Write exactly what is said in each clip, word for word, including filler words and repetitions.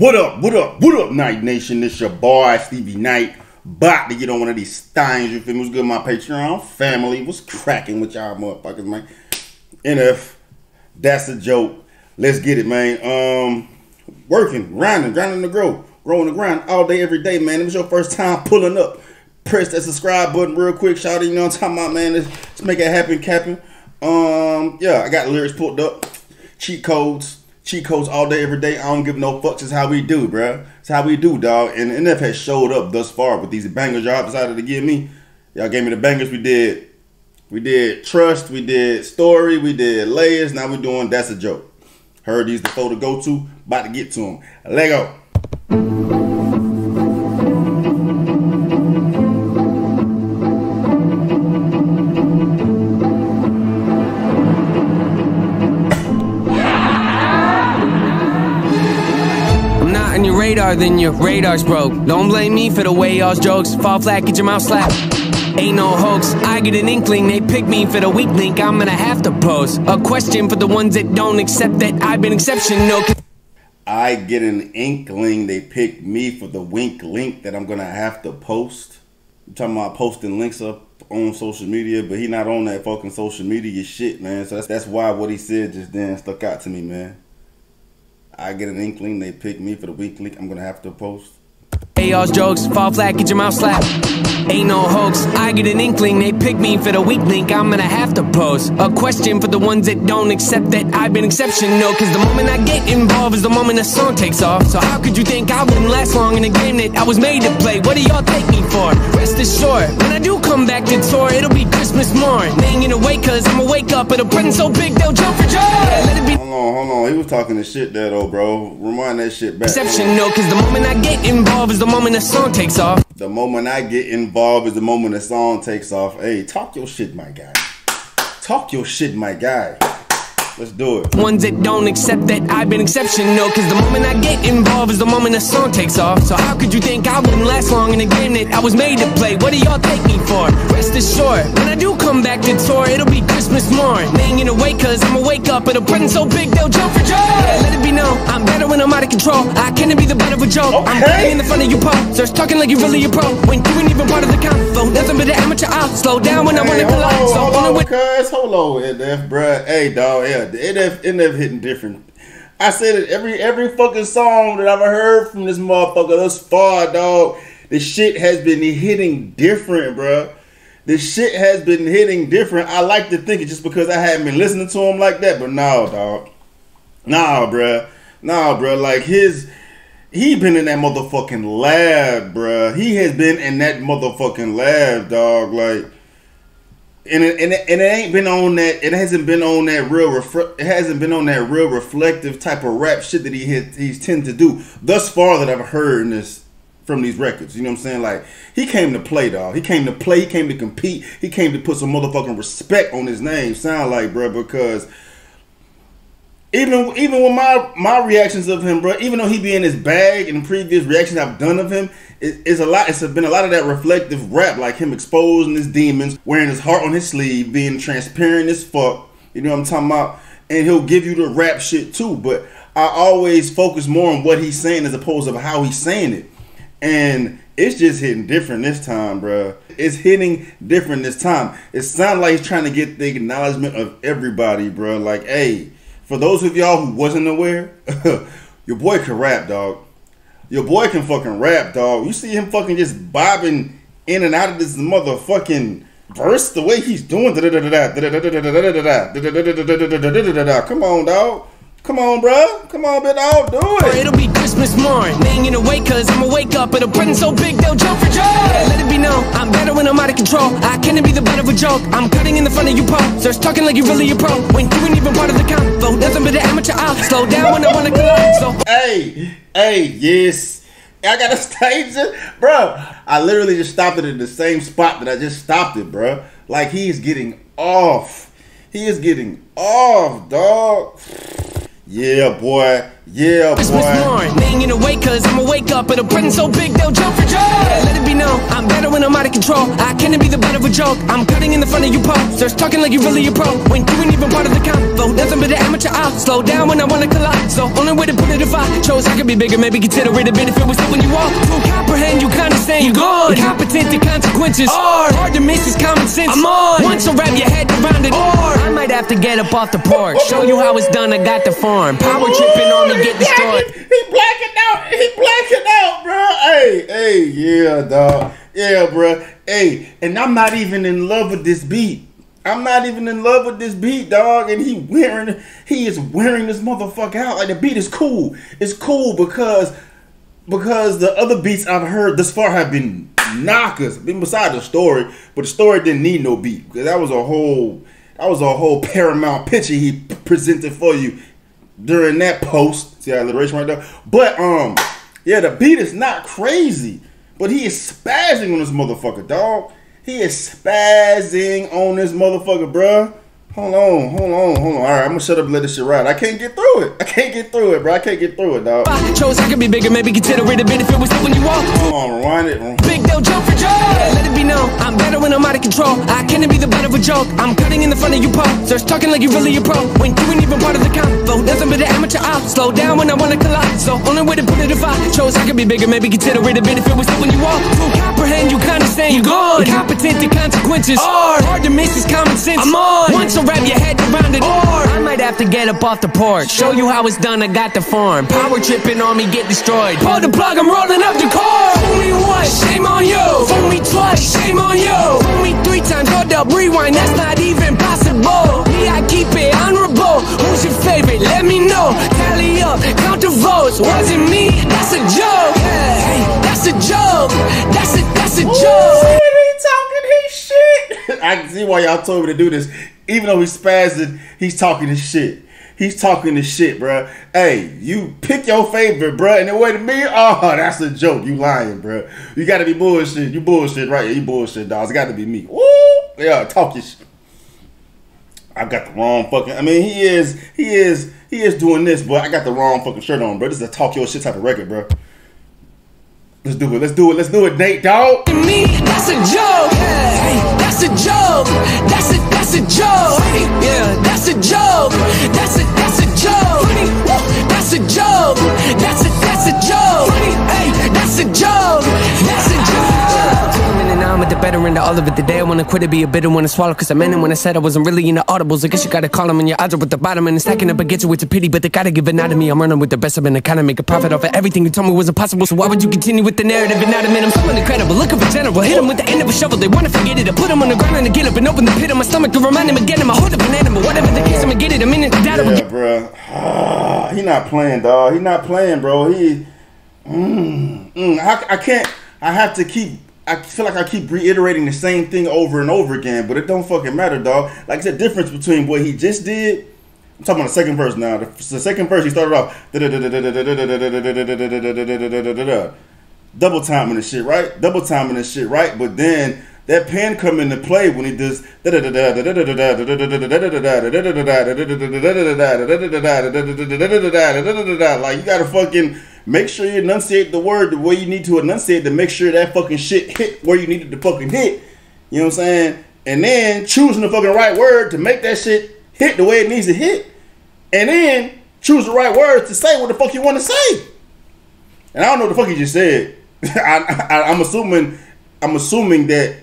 What up, what up, what up, Night Nation? This your boy, Stevie Knight. About to get on one of these things, you feel me? What's good, my Patreon family? What's cracking with y'all motherfuckers, man? N F, that's a joke. Let's get it, man. Um, working, grinding, grinding to grow. Growing the grind all day, every day, man. If it's your first time pulling up, press that subscribe button real quick. Shout out, you know what I'm talking about, man. Let's, let's make it happen, Captain. Um, yeah, I got lyrics pulled up. Cheat codes. Cheat codes all day, every day. I don't give no fucks. It's how we do, bruh. It's how we do, dog. And N F has showed up thus far with these bangers y'all decided to give me. Y'all gave me the bangers. We did, we did trust. We did story. We did layers. Now we're doing that's a joke. Heard these before to go to. About to get to them. Lego. Radar, then your radar's broke. Don't blame me for the way y'all's jokes fall flat, get your mouth slapped. Ain't no hoax, I get an inkling, they pick me for the weak link. I'm gonna have to pose a question for the ones that don't accept that I've been exceptional. I get an inkling, they pick me for the wink link that I'm gonna have to post. I'm talking about posting links up on social media, but he not on that fucking social media shit, man. So that's, that's why what he said just then stuck out to me, man. I get an inkling, they pick me for the weak link. I'm gonna have to post. Hey, y'all's jokes, fall flat, get your mouth slapped. Ain't no hoax, I get an inkling, they pick me for the weak link. I'm gonna have to post a question for the ones that don't accept that I've been exceptional. Cause the moment I get involved is the moment a song takes off. So how could you think I wouldn't last long in a game that I was made to play? What do y'all take me for? Rest assured, when I do come back to tour, it'll be Christmas morn. Hanging away cause I'ma wake up at a print so big they'll jump for joy. Let it be. Hold on, hold on, he was talking the shit there though, bro. Remind that shit back. Exceptional, cause the moment I get involved is the moment a song takes off. The moment I get involved is the moment a song takes off. Hey, talk your shit, my guy. Talk your shit, my guy. Let's do it. Ones that don't accept that I've been exceptional. Cause the moment I get involved is the moment a song takes off. So how could you think I wouldn't last long in a game that I was made to play? What do y'all take me for? Rest assured, when I do come back to tour, it'll be Christmas morn. Hanging away cause I'ma wake up at a present so big they'll jump for joy. Let it be known, I'm better when I'm out of control. I can't be the butt of a joke. Okay. I'm playing in the front of you pop. Starts talking like you really a pro. When you ain't even part of the combo. Nothing but an amateur out. Slow down when hey, I wanna collide. So hold on, cuz hold on, N F, bruh. Hey, dog, yeah. The N F N F hitting different. I said it every every fucking song that I've heard from this motherfucker thus far, dog. This shit has been hitting different, bruh. This shit has been hitting different. I like to think it's just because I haven't been listening to him like that, but no, dog. Nah, bruh. Nah, bruh. Like his he been in that motherfucking lab, bruh. He has been in that motherfucking lab, dog. Like And it, and, it, and it ain't been on that. It hasn't been on that real. It hasn't been on that real reflective type of rap shit that he had, he's tend to do thus far that I've heard in this from these records. You know what I'm saying? Like he came to play, dog. He came to play. He came to compete. He came to put some motherfucking respect on his name. Sound like, bro, because even even with my my reactions of him, bro, even though he be in his bag and previous reactions I've done of him, it, it's a lot. It's been a lot of that reflective rap, like him exposing his demons, wearing his heart on his sleeve, being transparent as fuck. You know what I'm talking about? And he'll give you the rap shit too. But I always focus more on what he's saying as opposed to how he's saying it. And it's just hitting different this time, bro. It's hitting different this time. It sounds like he's trying to get the acknowledgement of everybody, bro. Like, hey. For those of y'all who wasn't aware, your boy can rap, dog. Your boy can fucking rap, dog. You see him fucking just bobbing in and out of this motherfucking verse the way he's doing. Come on, dog. Come on, bro. Come on, bit I'll do it. It'll be Christmas morn. Hanging away cause I'ma wake up at a present so big they'll jump for joy. Let it be known, I'm better when I'm out of control. I can't be the butt of a joke. I'm cutting in the front of you pop. Starts talking like you really a pro. When you ain't even part of the combo. Nothing but an amateur out. Slow down when I wanna collide. So hey, hey, yes. I gotta stage it. Bro, I literally just stopped it in the same spot that I just stopped it, bro. Like he's getting off. He is getting off, dog. Yeah, boy. Yeah, boy. They ain't gonna wake cause I'ma wake up. It'll bring so big, they'll jump for joy. Let it be known, I'm better when I'm out of control. I can't be the butt of a joke. I'm cutting in the front of you posts. There's talking like you really a pro. When you ain't even part of the convo. Nothing but an amateur out. Slow down when I wanna collide. So only way to put it if I chose I could be bigger. Maybe consider it a bit if it was it when you walk. To comprehend, you condescend. You gone. Incompetent, the consequences are hard to miss is common sense. I'm on. Once I wrap your head around it, or I might have to get up off the porch. Show you how it's done, I got the farm. Power tripping on the Get he, blacking, he blacking out. He blacking out, bro. Hey, hey, yeah, dog. Yeah, bro. Hey, and I'm not even in love with this beat. I'm not even in love with this beat, dog. And he wearing, he is wearing this motherfucker out. Like the beat is cool. It's cool because because the other beats I've heard this far have been knockers. Been beside the story, but the story didn't need no beat because that was a whole that was a whole Paramount picture he presented for you during that post. See that alliteration right there? But, um, yeah, the beat is not crazy. But he is spazzing on this motherfucker, dog. He is spazzing on this motherfucker, bruh. Hold on, hold on, hold on. All right, I'm gonna shut up and let this shit ride. I can't get through it. I can't get through it, bro. I can't get through it, dog. I chose I could be bigger, maybe consider it a bit if it was when you walk. Hold on, rewind it. Big deal, jump for joy. Let it be known, I'm better when I'm out of control. I can't be the butt of a joke. I'm cutting in the front of you post. There's talking like you really a pro. When you ain't even part of the convo. Nothing but an amateur out. Slow down when I wanna collide. So only way to put it if I chose I could be bigger, maybe consider it a bit if it was when you walk. To comprehend, you condescend. You gone. Incompetent, the consequences are hard to miss is common sense. I'm on. Once wrap your head around it, or I might have to get up off the porch. Show you how it's done, I got the farm. Power tripping on me, get destroyed. Pull the plug, I'm rolling up the car. Fool me once, shame on you. Fool me twice, shame on you. Fool me three times, hold up, rewind, that's not even possible. Me, I keep it honorable. Who's your favorite? Let me know. Tally up, count the votes. Wasn't me, that's a joke. Hey, that's a joke. That's a, that's a joke. Ooh, he talking his shit. I can see why y'all told me to do this. Even though he's spazzing, he's talking his shit. He's talking his shit, bruh. Hey, you pick your favorite, bruh. And then wait a minute. Oh, that's a joke. You lying, bruh. You gotta be bullshit. You bullshit, right? Yeah, you bullshit, dog. It's gotta be me. Woo! Yeah, talk your shit. I got the wrong fucking. I mean, he is, he is, he is doing this, but I got the wrong fucking shirt on, bruh. This is a talk your shit type of record, bruh. Let's do it. Let's do it. Let's do it, Nate, dog. Me, that's a joke. Hey, that's a joke. That's a That's a joke. Yeah, that's a joke. That's a that's a joke. That's a joke. That's a that's a joke. Hey, that's a joke. That's a joke. Coming and I'm at the better end of all of it. The day I wanna quit it, be a bitter one to swallow. Cause I meant it when I said I wasn't really into audibles. I guess you gotta call them in your odds up at the bottom and stacking up against you with your pity, but they gotta give it out of me. I'm running with the best I've been. I kinda make a profit off of everything you told me was impossible. So why would you continue with the narrative and not admit I'm someone incredible? Looking for general, hit him with the end of a shovel. They wanna forget it. I put him on the ground and I get up and open the pit on my stomach. Remind him again, I'm a hold up an animal. Whatever the case, I'm gonna get it. I'm in it. Yeah, bruh. He not playing, dog. He not playing, bro. He. Mm, mm, I, I can't. I have to keep. I feel like I keep reiterating the same thing over and over again, but it don't fucking matter, dog. Like, it's a difference between what he just did. I'm talking about the second verse now. The, the second verse, he started off. Double timing this shit, right? Double timing this shit, right? But then. That pen come into play when he does da da da da da da da da da da da da da da da da. Like, you gotta fucking make sure you enunciate the word the way you need to enunciate to make sure that fucking shit hit where you needed to fucking hit. You know what I'm saying? And then choosing the fucking right word to make that shit hit the way it needs to hit. And then choose the right words to say what the fuck you want to say. And I don't know what the fuck he just said. I'm assuming I'm assuming that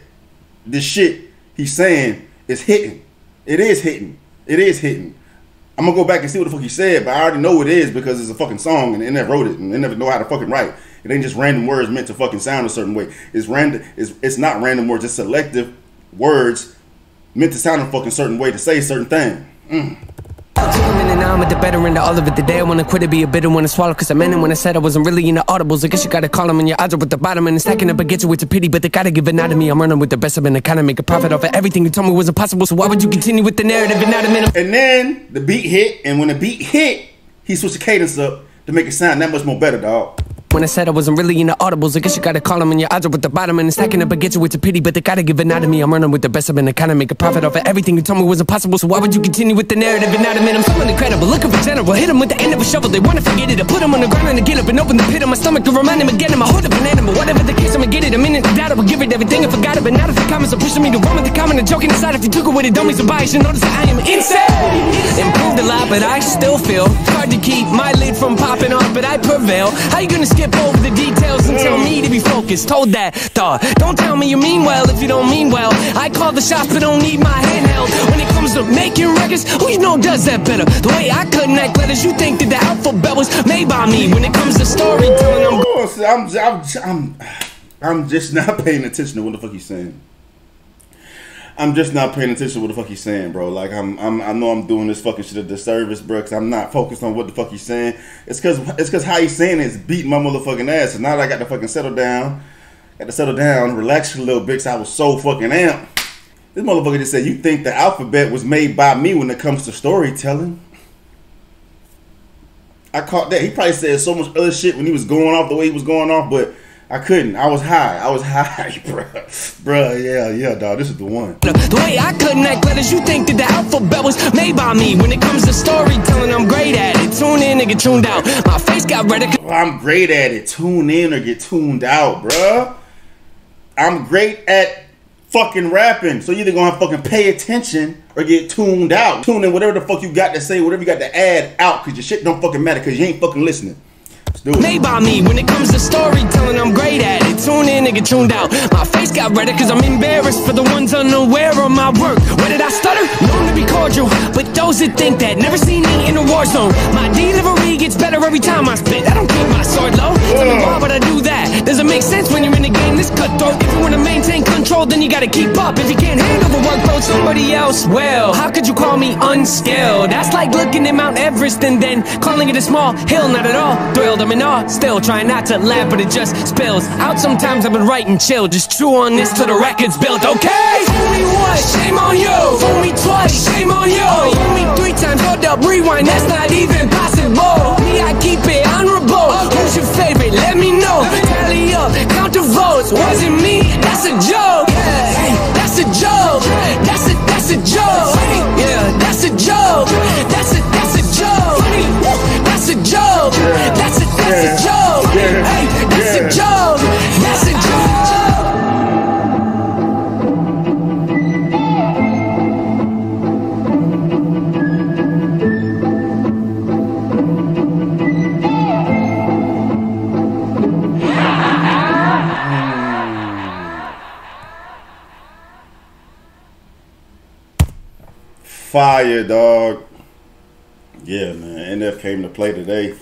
the shit he's saying is hitting. It is hitting. It is hitting. I'm gonna go back and see what the fuck he said, but I already know it is because it's a fucking song and N F wrote it and they never know how to fucking write. It ain't just random words meant to fucking sound a certain way. It's random. It's it's not random words. It's selective words meant to sound a fucking certain way to say a certain thing. Mm. And now I'm at the better end of all of it. The day I wanna quit it, be a bitter one to swallow. Cause I meant it when I said I wasn't really into audibles. I guess you gotta call them in your odds up at the bottom. And it's stacking up against you with your pity, but they gotta give it out of me. I'm running with the best I've been. I kinda make a profit off of everything you told me was impossible. So why would you continue with the narrative and not a minute? And then the beat hit, and when the beat hit, he switched the cadence up to make it sound that much more better, dog. When I said I wasn't really into audibles, I guess you gotta call them, and your odds are with the bottom, and it's stacking up against you, it's a pity, but they gotta give it out of me. I'm running with the best of it, I kinda make a profit off of everything you told me was impossible, so why would you continue with the narrative? And not a man, I'm so incredible, looking for general, hit him with the end of a shovel, they wanna forget it, I put him on the ground and I get up and open the pit of my stomach to remind him again, I'm a hold up an animal, whatever the case, I'ma get it, a minute to doubt, I will give it everything, I forgot it, but not if the comments are pushing me to run with the comment, and joking aside, if you took away the dummies and bias, you notice that I am insane, improved a lot, but I still feel hard to keep my lid from popping off, but I prevail, how you gonna skip over the details and tell me to be focused? Hold that thought. Don't tell me you mean well if you don't mean well. I call the shots but don't need my handheld. When it comes to making records, who you know does that better? The way I connect letters, you think that the alphabet was made by me. When it comes to storytelling, I'm I'm, I'm, I'm, I'm just not paying attention to what the fuck he's saying. I'm just not paying attention to what the fuck he's saying, bro. Like, I'm, I'm, I know I'm doing this fucking shit a disservice, bro, because I'm not focused on what the fuck he's saying. It's because it's because how he's saying it's beating my motherfucking ass. So now that I got to fucking settle down, got to settle down, relax a little bit, because I was so fucking amped. This motherfucker just said, you think the alphabet was made by me when it comes to storytelling? I caught that. He probably said so much other shit when he was going off the way he was going off, but I couldn't. I was high. I was high, bruh. Bruh, yeah, yeah, dog. This is the one. The way I connect letters, you think that the alphabet was made by me. When it comes to storytelling, I'm great at it. Tune in or get tuned out. My face got red. I'm great at it. Tune in or get tuned out, bruh. I'm great at fucking rapping. So you're either gonna fucking pay attention or get tuned out. Tune in whatever the fuck you got to say, whatever you got to add out, because your shit don't fucking matter, because you ain't fucking listening. Made by me, when it comes to storytelling, I'm great at it. Tune in and get tuned out. My face got redder because I'm embarrassed for the ones unaware of my work. Where did I stutter? Known to be cordial, but those that think that never seen me in a war zone. My delivery gets better every time I spit. I don't keep my sword low. Tell me why would I do that? Doesn't make sense when you're in a game this cutthroat. If you want to maintain control, then you gotta keep up. If you can't handle the workload, somebody else will. How could you call me unskilled? That's like looking at Mount Everest and then calling it a small hill. Not at all thrilled. I'm in awe, still trying not to laugh, but it just spills out. Sometimes I've been writing chill, just chew on this till the record's built, okay? Fool me once, shame on you. Fool me twice, shame on you. Fool me three times, hold up, rewind, that's not even possible. Me, I keep it honorable. Who's your favorite? Let me know. Tally up, count the votes. Wasn't me, that's a joke. Hey, that's a joke. That's a, that's a joke. Yeah, that's a joke. That's a, that's a joke. That's a joke. That's a, that's a joke. Hey, that's a joke. That's a joke. Fire, dog. Yeah, man. N F came to play today.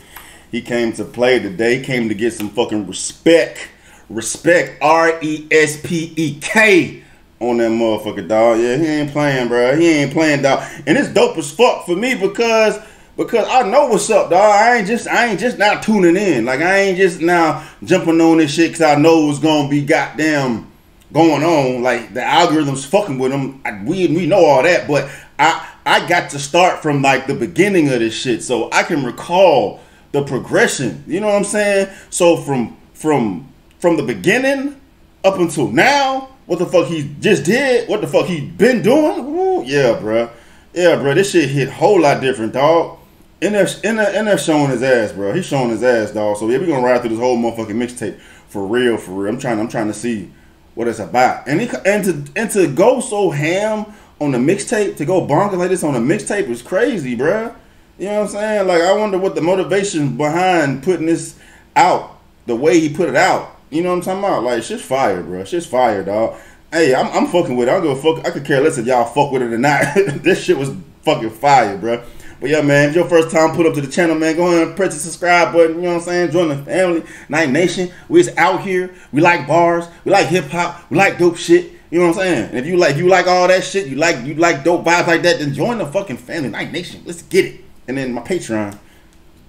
He came to play today. He came to get some fucking respect. Respect. R E S P E K on that motherfucker, dog. Yeah, he ain't playing, bro. He ain't playing, dog. And it's dope as fuck for me because because I know what's up, dog. I ain't just I ain't just now tuning in. Like, I ain't just now jumping on this shit because I know what's gonna be goddamn going on. Like, the algorithm's fucking with them. I, we we know all that, but I I got to start from like the beginning of this shit, so I can recall the progression, you know what I'm saying? So from from from the beginning up until now, what the fuck he just did, what the fuck he been doing? Ooh, yeah, bruh. Yeah, bruh, this shit hit a whole lot different, dog. N F, N F, N F showing his ass, bruh. He's showing his ass, dog. So yeah, we gonna ride through this whole motherfucking mixtape for real, for real. I'm trying, I'm trying to see what it's about. And he, and to and to go so ham on the mixtape, to go bonkers like this on the mixtape is crazy, bruh. You know what I'm saying? Like, I wonder what the motivation behind putting this out the way he put it out. You know what I'm talking about? Like, shit's fire, bro. Shit's fire, dog. Hey, I'm, I'm fucking with it. I don't give a fuck. I could care less if y'all fuck with it or not. This shit was fucking fire, bro. But yeah, man, if your first time put up to the channel, man, go ahead and press the subscribe button. You know what I'm saying? Join the family. Night Nation. We just out here. We like bars. We like hip hop. We like dope shit. You know what I'm saying? And if you like, you like all that shit, you like, you like dope vibes like that, then join the fucking family, Night Nation. Let's get it. And then my Patreon,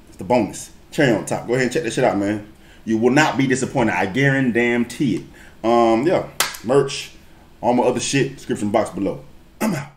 it's the bonus. Cherry on top. Go ahead and check that shit out, man. You will not be disappointed. I guarantee it. Um, yeah. Merch. All my other shit. Description box below. I'm out.